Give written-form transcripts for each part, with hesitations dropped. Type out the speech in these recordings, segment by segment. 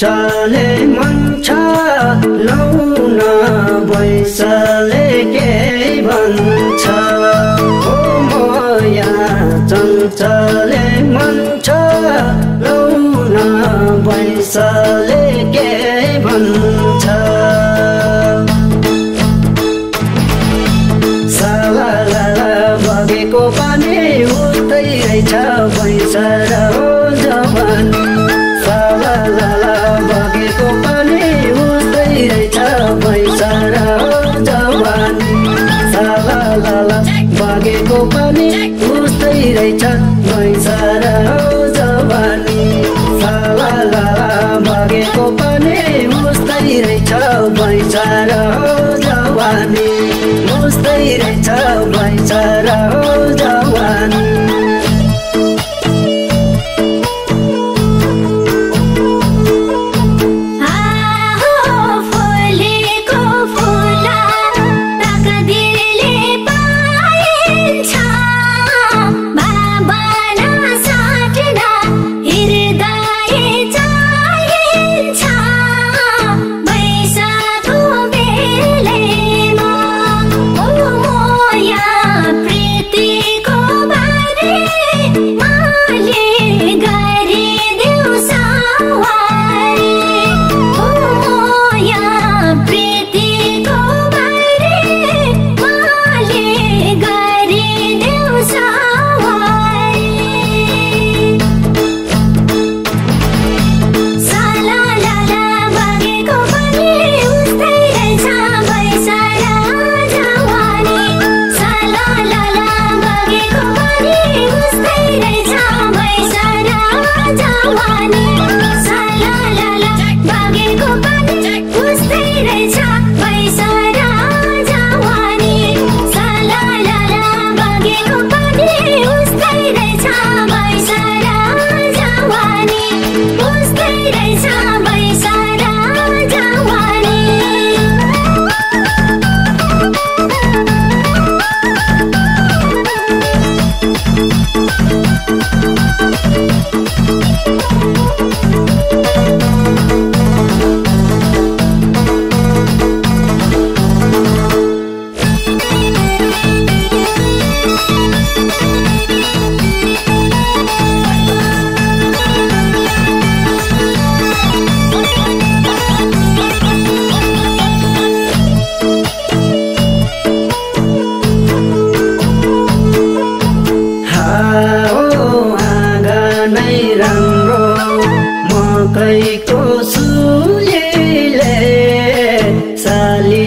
Chale mancha launa baisale ke bancha o moya chale mancha launa baisale ke bancha salalala bageko pani utai raicha baisara ho jawan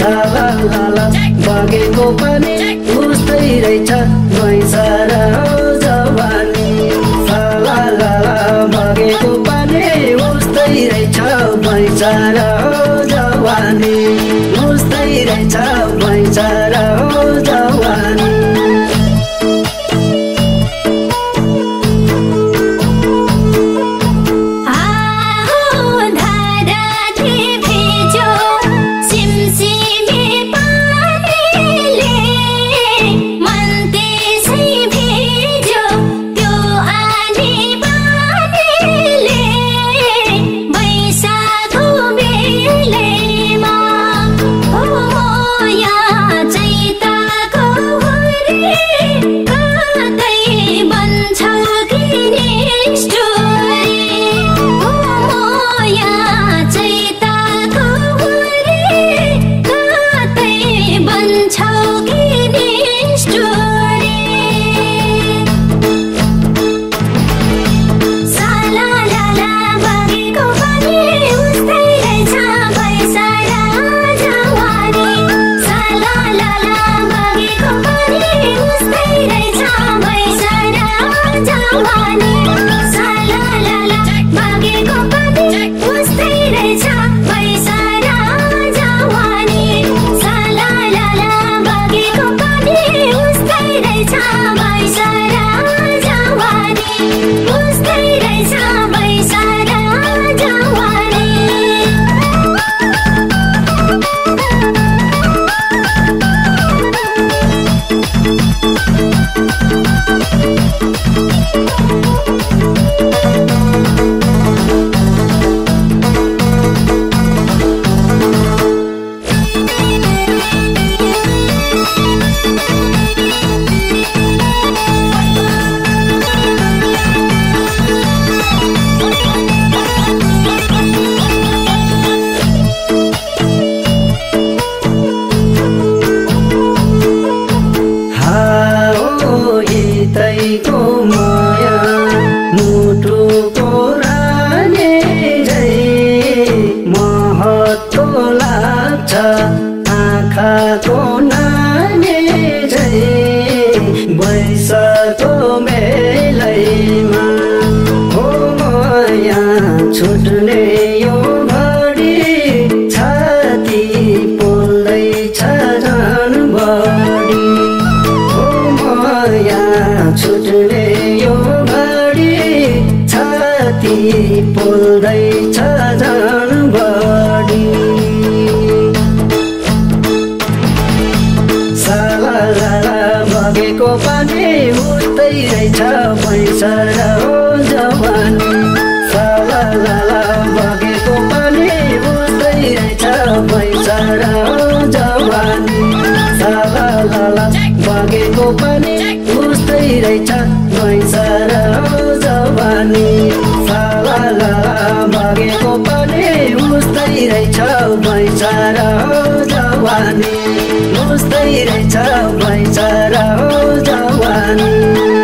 Salala bageko pani, ustai Mustahil, it's a blind side of the one.